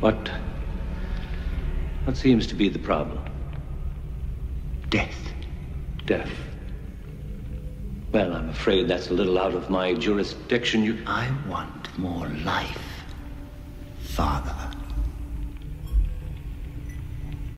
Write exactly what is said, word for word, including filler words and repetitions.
What... what seems to be the problem? Death. Death. Well, I'm afraid that's a little out of my jurisdiction. You... I want more life, Father.